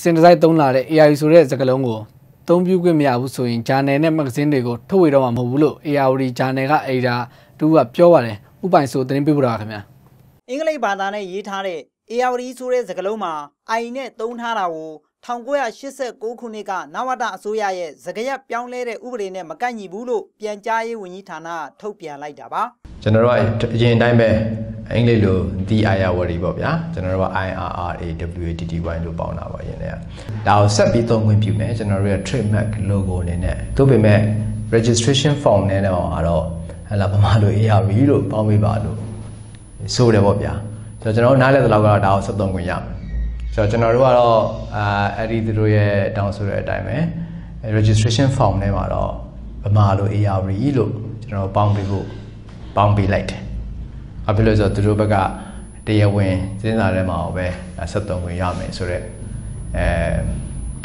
synthesize သုံးလာတဲ့ AI ဆိုတဲ့စကားလုံးကိုအသုံးပြုခွင့်မရဘူးဆိုရင် journal နဲ့ magazine တွေကိုထုတ်ဝေတော့မှာမဟုတ်ဘူးလို့ Irrawaddy journal က editor တူကပြောပါတယ်ဥပိုင်ဆိုသတင်းပေးပို့တာပါခင်ဗျာအင်္ဂလိပ်ဘာသာနဲ့ရေးထားတဲ့ Irrawaddy ဆိုတဲ့စကားလုံးမှာ AI နဲ့သုံးထားတာကို 1989 ခုနှစ်က နဝတ အစိုးရရဲ့စကားရပ်ပြောင်းလဲတဲ့ဥပဒေနဲ့မကန့်ညီဘူးလို့ပြန်ကြားရေးဝန်ကြီးဌာနထုတ်ပြန်လိုက်တာပါ ကျွန်တော်ကအရင်တိုင်းပဲအင်္ဂလိပ်လို the Irrawaddy ပေါ့ဗျာကျွန်တော်က IRRAWADDY လို့ပေါင်းတာပါယင်းနဲ့ဒါကိုဆက်ပြီးသုံးခွင့်ပြုမယ်ကျွန်တော်တို့ရဲ့ trademark logo အနေနဲ့သို့ပေမဲ့ registration form နဲ့တော့ဟလာဗမာလို Irrawaddy လို့ပေါင်းပေးပါလို့ဆိုတယ်ပေါ့ဗျာကျွန်တော်နားလည်တဲ့လောက်ကတော့ဒါကိုဆက်သုံးခွင့်ရမယ် ကျွန်တော်တို့ကတော့ အဲ့ဒီတို့ရဲ့ down ဆိုတဲ့အတိုင်းပဲ registration form ထဲမှာတော့ဗမာလို Irrawaddy လို့ကျွန်တော်ပေါင်းပေးလိုက်တယ်အဲ့ဖြစ်လို့ဆိုသူတို့ဘက်ကတရားဝင်စင်စာထဲမှာပဲဆက်သွင်းခွင့်ရမယ်ဆိုတော့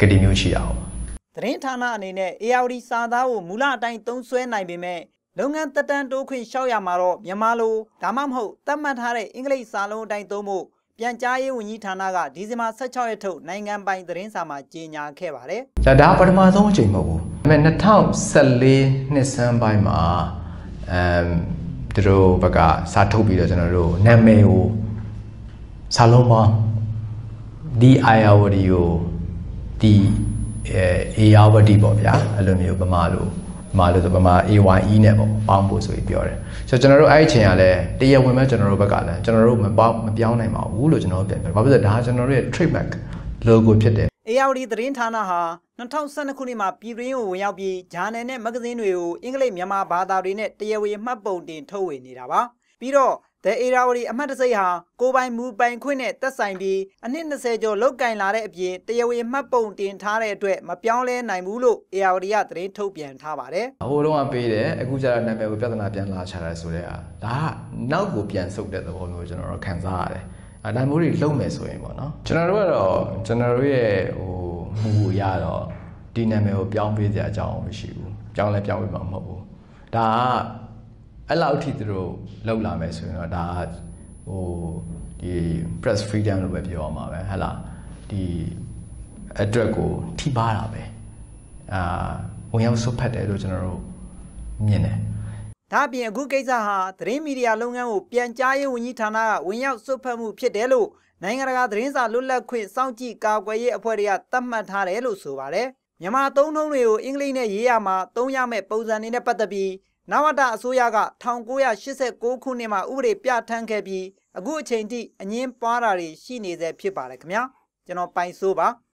ဂတိမျိုးရှိတာဟုတ်သတင်းဌာနအနေနဲ့ Irrawaddy စာသားကိုမူလအတိုင်းသုံးစွဲနိုင်ပေမဲ့ လုပ်ငန်းသက်တမ်းတိုးခွင့်လျှောက်ရမှာတော့မြန်မာလိုဒါမှမဟုတ်သတ်မှတ်ထားတဲ့အင်္ဂလိပ်စာလုံးအတိုင်းသုံးဖို့ ပြန်ကြားရေးဝန်ကြီးဌာနက ဒီဇင်ဘာ 16 ရက်ထုတ်နိုင်ငံပိုင်သတင်းစာမှာကြေညာခဲ့ပါတယ်ဒါပထမဆုံးအချိန်မဟုတ်ဘူးဒါပေမဲ့ 2014 နှစ်စမ်းပိုင်းမှာသူတို့ဘက်ကစာထုတ်ပြီးတော့ကျွန်တော်တို့နာမည်ကိုစာလုံးပေါင်း the Irrawaddy ကို the Irrawaddy ပေါ့ဗျာအဲ့လိုမျိုးဗမာလို AYE နဲ့ပေါ့ပေါင်းဖို့ဆိုပြီးပြောတယ်ဆိုတော့ကျွန်တော်တို့အဲ့အချိန်ကလည်းတရားဝင်မဲ့ကျွန်တော်တို့ဘက်ကလည်းကျွန်တော်တို့မပြောင်းနိုင်ပါဘူးလို့ကျွန်တော်ပြန်ပြောဘာဖြစ်လဲဒါကျွန်တော်တို့ရဲ့ trademark logo ဖြစ်တယ် Irrawaddy သတင်းဌာနဟာ 2012 ခုနှစ်မှာပြည်တွင်းကိုဝင်ရောက်ပြီး journal နဲ့ magazine တွေကိုအင်္ဂလိပ်မြန်မာဘာသာတွေနဲ့တရားဝင်မှတ်ပုံတင်ထုတ်ဝေနေတာပါပြီးတော့ The Irrawaddy အမှတ်တံဆိပ်ဟာကိုပိုင်မူပိုင်ခွင့်နဲ့သက်ဆိုင်ပြီးအနှစ် 20 ကျော်လောက်ကန်လာတဲ့အပြင်တရားဝင်မှတ်ပုံတင်ထားတဲ့အတွက်မပြောင်းလဲနိုင်ဘူးလို့ Irrawaddy ကသတင်းထုတ်ပြန်ထားပါတယ်ဟိုတုန်းကပေးတယ်အခုကျတော့နာမည်ကိုပြဿနာပြန်လာချတာဆိုတဲ့ဟာဒါနောက်ကိုပြန်ဆုတ်တဲ့သဘောမျိုးကျွန်တော်တို့ခံစားရတယ်ဒါမျိုးတွေလုံမယ်ဆိုရင်ပေါ့နော်ကျွန်တော်တို့ကတော့ကျွန်တော်တို့ရဲ့ဟိုမူအရတော့ဒီနာမည်ကိုပြောင်းပေးစရာအကြောင်းမရှိဘူးပြောင်းလဲပြောင်းပေးမှာမဟုတ်ဘူးဒါ အဲ့လောက်အထိသူတို့လှုပ်လာမယ်ဆိုရင်တော့ဒါဟိုဒီ press freedom လို့ပဲပြောရမှာပဲဟဲ့လားဒီအတွက်ကိုထိပါတာပဲဝင်ရောက်စွက်ဖက်တယ်လို့ကျွန်တော်တို့မြင်တယ်ဒါအပြင်အခုကိစ္စဟာသတင်းမီဒီယာလုပ်ငန်းကိုပြန်ကြားရေးဝန်ကြီးဌာနကဝင်ရောက်စွက်ဖက်မှုဖြစ်တယ်လို့နိုင်ငံတကာသတင်းစာလွတ်လပ်ခွင့်စောင့်ကြည့်ကာကွယ်ရေးအဖွဲ့တွေကသတ်မှတ်ထားတယ်လို့ဆိုပါတယ်မြန်မာသုံးနှုန်းတွေကိုအင်္ဂလိပ်နဲ့ရေးရမှာသုံးရမယ့်ပုံစံတွေနဲ့ပတ်သက်ပြီး နဝတ အစိုးရက 1989 ခုနှစ်မှာဥပဒေပြဋ္ဌာန်းခဲ့ပြီးအခုအချိန်ထိအငြင်းပွားတာတွေရှိနေသေးဖြစ်ပါတယ်ခင်ဗျာကျွန်တော်ပိုင်ဆိုးပါ